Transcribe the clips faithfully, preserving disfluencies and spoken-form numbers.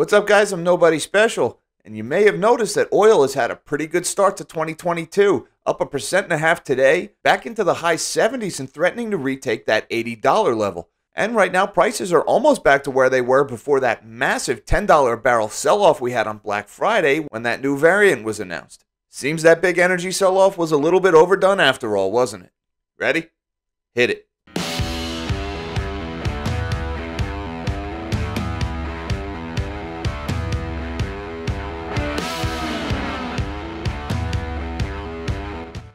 What's up, guys? I'm Nobody Special, and you may have noticed that oil has had a pretty good start to twenty twenty-two, up a percent and a half today, back into the high seventies and threatening to retake that eighty dollar level. And right now, prices are almost back to where they were before that massive ten dollar a barrel sell-off we had on Black Friday when that new variant was announced. Seems that big energy sell-off was a little bit overdone after all, wasn't it? Ready? Hit it.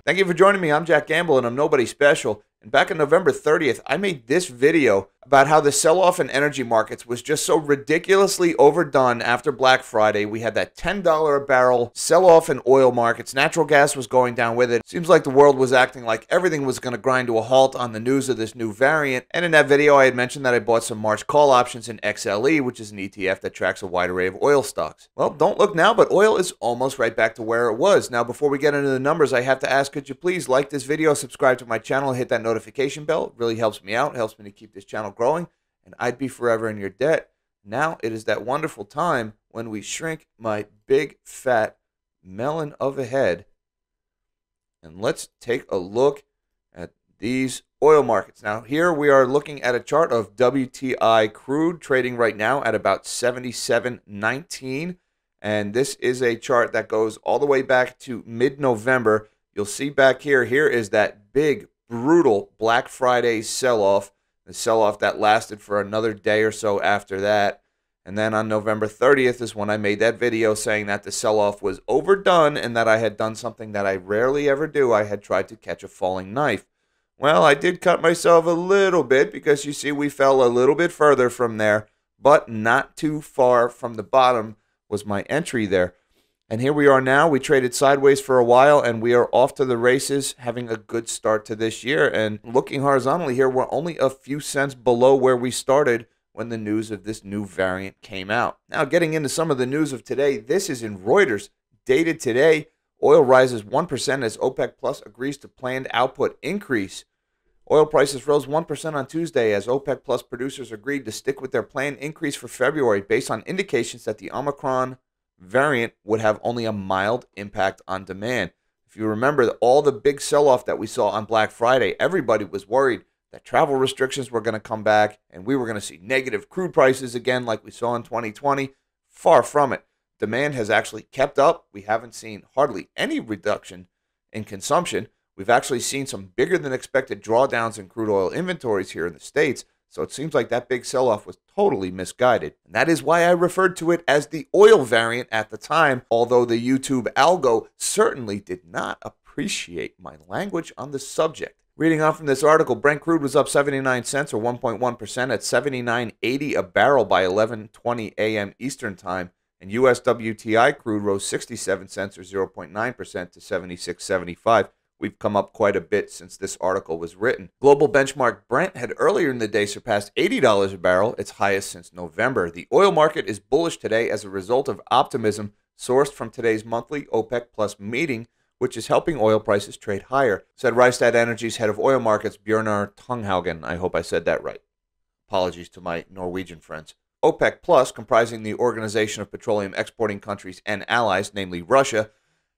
Thank you for joining me. I'm Jack Gamble and I'm Nobody Special. And back on November thirtieth, I made this video about how the sell-off in energy markets was just so ridiculously overdone after Black Friday. We had that ten dollar a barrel sell-off in oil markets. Natural gas was going down with it. Seems like the world was acting like everything was going to grind to a halt on the news of this new variant. And in that video, I had mentioned that I bought some March call options in X L E, which is an E T F that tracks a wide array of oil stocks. Well, don't look now, but oil is almost right back to where it was. Now, before we get into the numbers, I have to ask, could you please like this video, subscribe to my channel, hit that notification bell? It really helps me out, helps me to keep this channel growing, and I'd be forever in your debt. Now it is that wonderful time when we shrink my big fat melon of a head, and let's take a look at these oil markets. Now here we are looking at a chart of W T I crude trading right now at about seventy-seven nineteen, and this is a chart that goes all the way back to mid-November. You'll see back here, here is that big brutal Black Friday sell-off, the sell-off that lasted for another day or so after that. And then on November thirtieth is when I made that video saying that the sell-off was overdone and that I had done something that I rarely ever do. I had tried to catch a falling knife. Well, I did cut myself a little bit because you see we fell a little bit further from there, but not too far from the bottom was my entry there. And here we are now. We traded sideways for a while, and we are off to the races, having a good start to this year. And looking horizontally here, we're only a few cents below where we started when the news of this new variant came out. Now, getting into some of the news of today, this is in Reuters, dated today. Oil rises one percent as OPEC Plus agrees to planned output increase. Oil prices rose one percent on Tuesday as OPEC Plus producers agreed to stick with their planned increase for February based on indications that the Omicron variant would have only a mild impact on demand. If you remember all the big sell-off that we saw on Black Friday, everybody was worried that travel restrictions were going to come back and we were going to see negative crude prices again like we saw in twenty twenty. Far from it. Demand has actually kept up. We haven't seen hardly any reduction in consumption. We've actually seen some bigger than expected drawdowns in crude oil inventories here in the States. So it seems like that big sell-off was totally misguided. And that is why I referred to it as the oil variant at the time, although the YouTube algo certainly did not appreciate my language on the subject. Reading on from this article, Brent crude was up seventy-nine cents or one point one percent at seventy-nine eighty a barrel by eleven twenty a m Eastern Time, and U S W T I crude rose sixty-seven cents or zero point nine percent to seventy-six seventy-five. We've come up quite a bit since this article was written. Global benchmark Brent had earlier in the day surpassed eighty dollars a barrel, its highest since November. The oil market is bullish today as a result of optimism sourced from today's monthly OPEC Plus meeting, which is helping oil prices trade higher, said Rystad Energy's head of oil markets, Bjornar Tunghaugen. I hope I said that right. Apologies to my Norwegian friends. OPEC Plus, comprising the Organization of Petroleum Exporting Countries and Allies, namely Russia,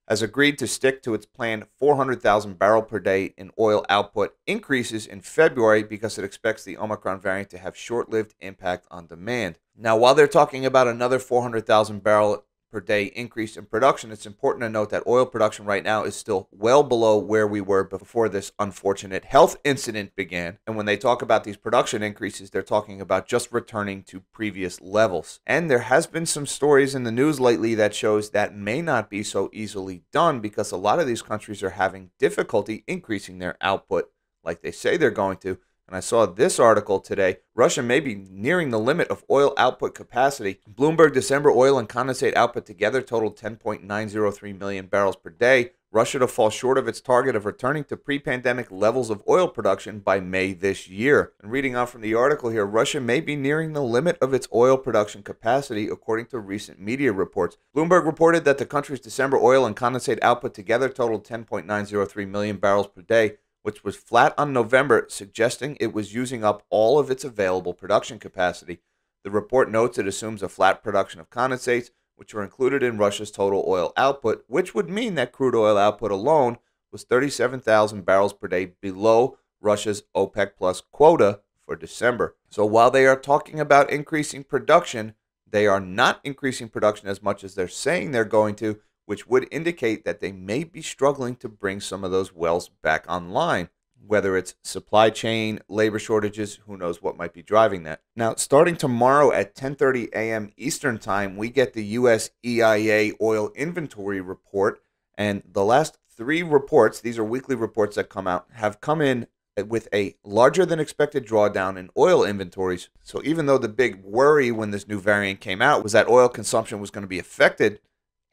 has agreed to stick to its planned four hundred thousand barrel per day in oil output increases in February because it expects the Omicron variant to have short-lived impact on demand. Now, while they're talking about another four hundred thousand barrel per day increase in production, it's important to note that oil production right now is still well below where we were before this unfortunate health incident began. And when they talk about these production increases, they're talking about just returning to previous levels. And there has been some stories in the news lately that shows that may not be so easily done because a lot of these countries are having difficulty increasing their output like they say they're going to. And I saw this article today. Russia may be nearing the limit of oil output capacity. Bloomberg December oil and condensate output together totaled ten point nine zero three million barrels per day. Russia to fall short of its target of returning to pre-pandemic levels of oil production by May this year. And reading on from the article here, Russia may be nearing the limit of its oil production capacity, according to recent media reports. Bloomberg reported that the country's December oil and condensate output together totaled ten point nine zero three million barrels per day, which was flat on November, suggesting it was using up all of its available production capacity. The The report notes it assumes a flat production of condensates, which were included in Russia's total oil output, which would mean that crude oil output alone was thirty-seven thousand barrels per day below Russia's OPEC Plus quota for December. So while they are talking about increasing production, they are not increasing production as much as they're saying they're going to, which would indicate that they may be struggling to bring some of those wells back online. Whether it's supply chain, labor shortages, who knows what might be driving that. Now, starting tomorrow at ten thirty a m Eastern Time, we get the U S E I A oil inventory report. And the last three reports, these are weekly reports that come out, have come in with a larger than expected drawdown in oil inventories. So even though the big worry when this new variant came out was that oil consumption was going to be affected,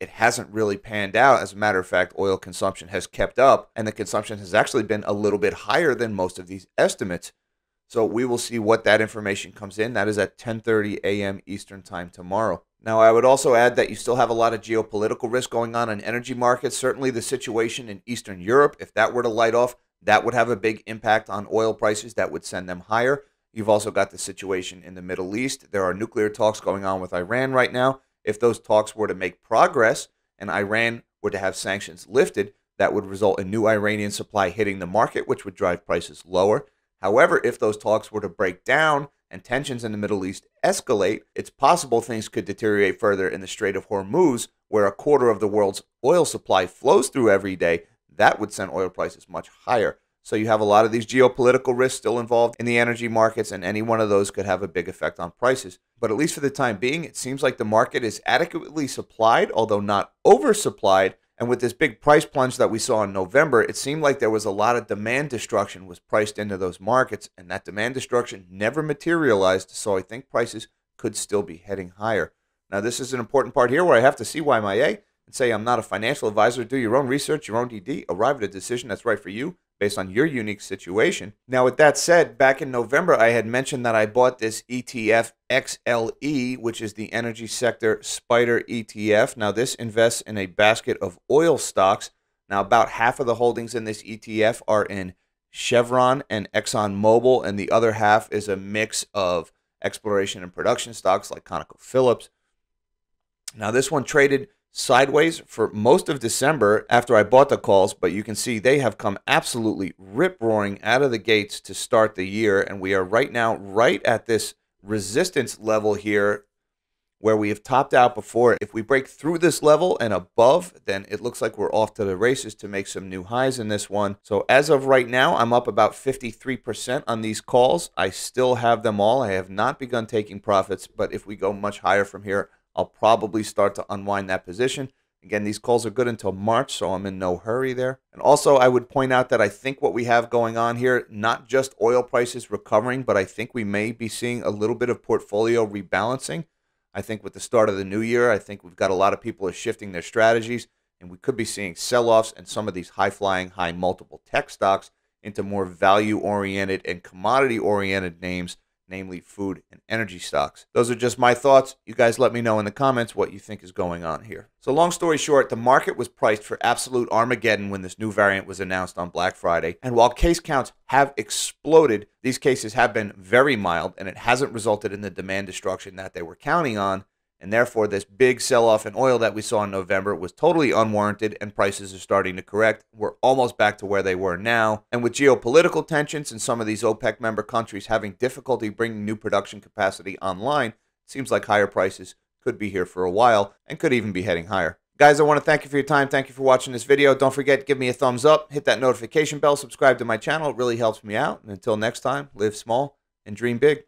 it hasn't really panned out. As a matter of fact, oil consumption has kept up, and the consumption has actually been a little bit higher than most of these estimates. So we will see what that information comes in. That is at ten thirty a m Eastern Time tomorrow. Now, I would also add that you still have a lot of geopolitical risk going on in energy markets. Certainly the situation in Eastern Europe, if that were to light off, that would have a big impact on oil prices. That would send them higher. You've also got the situation in the Middle East. There are nuclear talks going on with Iran right now. If those talks were to make progress and Iran were to have sanctions lifted, that would result in new Iranian supply hitting the market, which would drive prices lower. However, if those talks were to break down and tensions in the Middle East escalate, it's possible things could deteriorate further in the Strait of Hormuz, where a quarter of the world's oil supply flows through every day. That would send oil prices much higher. So you have a lot of these geopolitical risks still involved in the energy markets, and any one of those could have a big effect on prices. But at least for the time being, it seems like the market is adequately supplied, although not oversupplied. And with this big price plunge that we saw in November, it seemed like there was a lot of demand destruction was priced into those markets, and that demand destruction never materialized. So I think prices could still be heading higher. Now, this is an important part here where I have to see C Y M I A and say I'm not a financial advisor. Do your own research, your own D D, arrive at a decision that's right for you based on your unique situation. Now, with that said, back in November, I had mentioned that I bought this E T F X L E, which is the energy sector spider E T F. Now, this invests in a basket of oil stocks. Now, about half of the holdings in this E T F are in Chevron and Exxon Mobil, and the other half is a mix of exploration and production stocks like ConocoPhillips. Now, this one traded sideways for most of December after I bought the calls, but you can see they have come absolutely rip-roaring out of the gates to start the year, and we are right now right at this resistance level here where we have topped out before. If we break through this level and above, then it looks like we're off to the races to make some new highs in this one. So as of right now, I'm up about fifty-three percent on these calls. I still have them all. I have not begun taking profits, but if we go much higher from here, I'll probably start to unwind that position. Again, these calls are good until March, so I'm in no hurry there. And also, I would point out that I think what we have going on here, not just oil prices recovering, but I think we may be seeing a little bit of portfolio rebalancing. I think with the start of the new year, I think we've got a lot of people are shifting their strategies, and we could be seeing sell-offs and some of these high-flying, high-multiple tech stocks into more value-oriented and commodity-oriented names, namely food and energy stocks. Those are just my thoughts. You guys let me know in the comments what you think is going on here. So long story short, the market was priced for absolute Armageddon when this new variant was announced on Black Friday. And while case counts have exploded, these cases have been very mild, and it hasn't resulted in the demand destruction that they were counting on. And therefore, this big sell-off in oil that we saw in November was totally unwarranted, and prices are starting to correct. We're almost back to where they were now. And with geopolitical tensions and some of these OPEC member countries having difficulty bringing new production capacity online, it seems like higher prices could be here for a while and could even be heading higher. Guys, I want to thank you for your time. Thank you for watching this video. Don't forget, give me a thumbs up, hit that notification bell, subscribe to my channel. It really helps me out. And until next time, live small and dream big.